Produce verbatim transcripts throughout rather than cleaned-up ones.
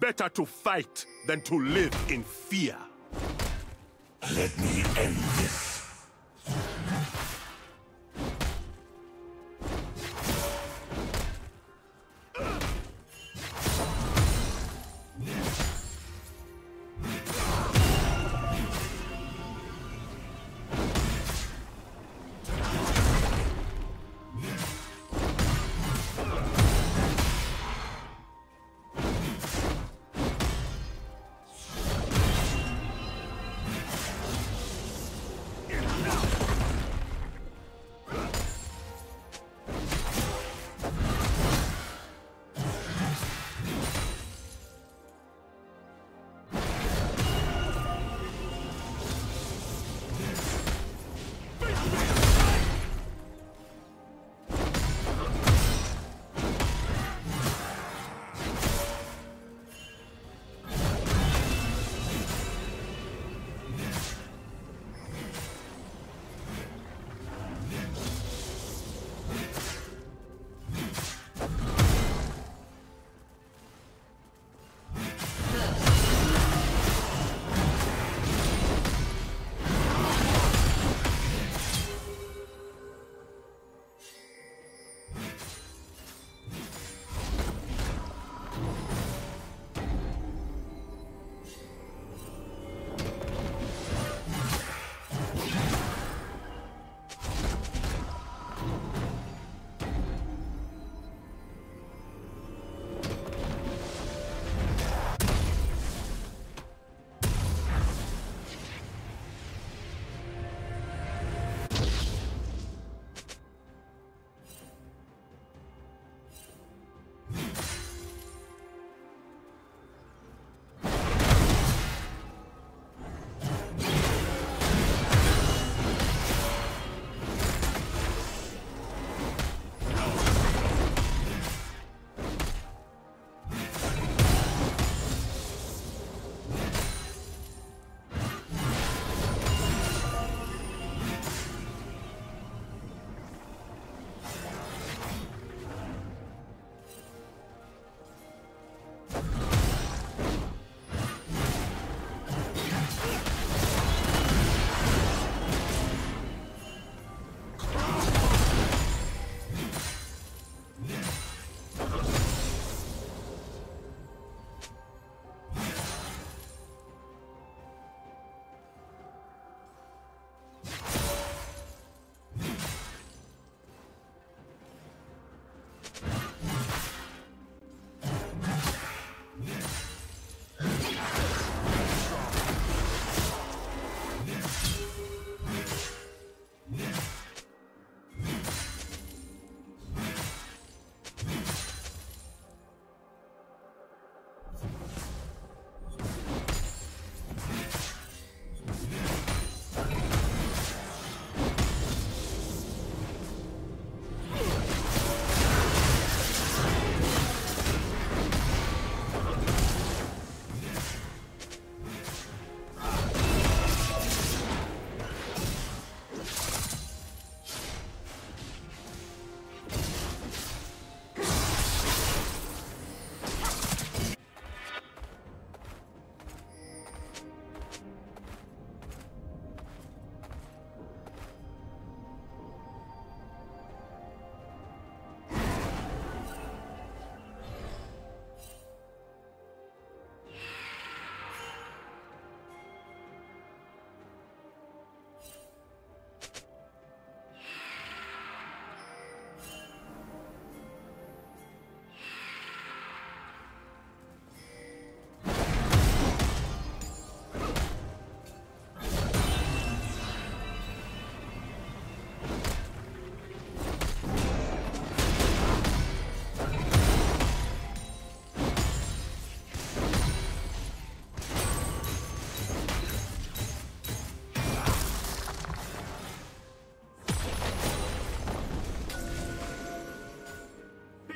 Better to fight than to live in fear. Let me end this.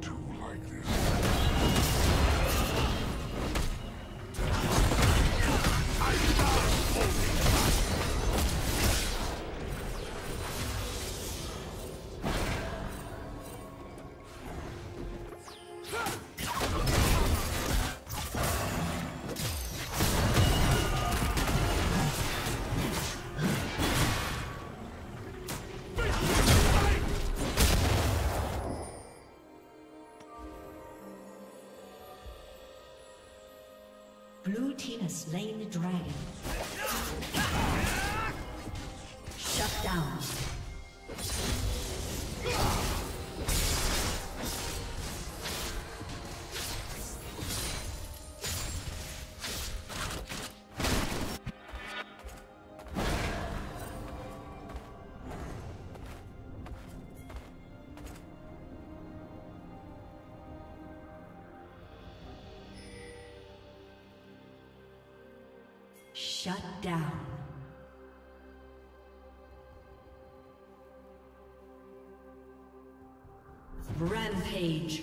Do like this. Blue team has slain the dragon. Shut down. Shut down. Rampage.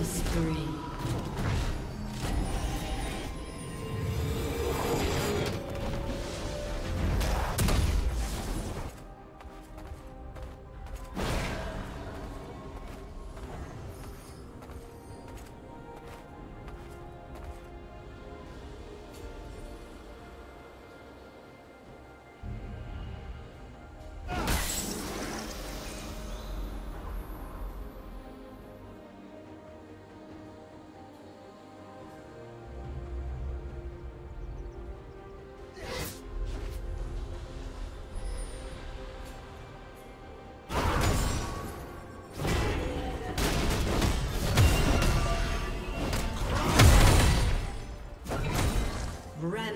killing spree.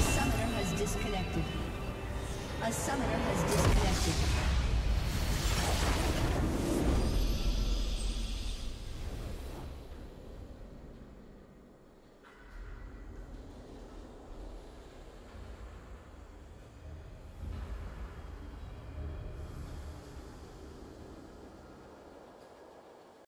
summoner has disconnected. A summoner has disconnected.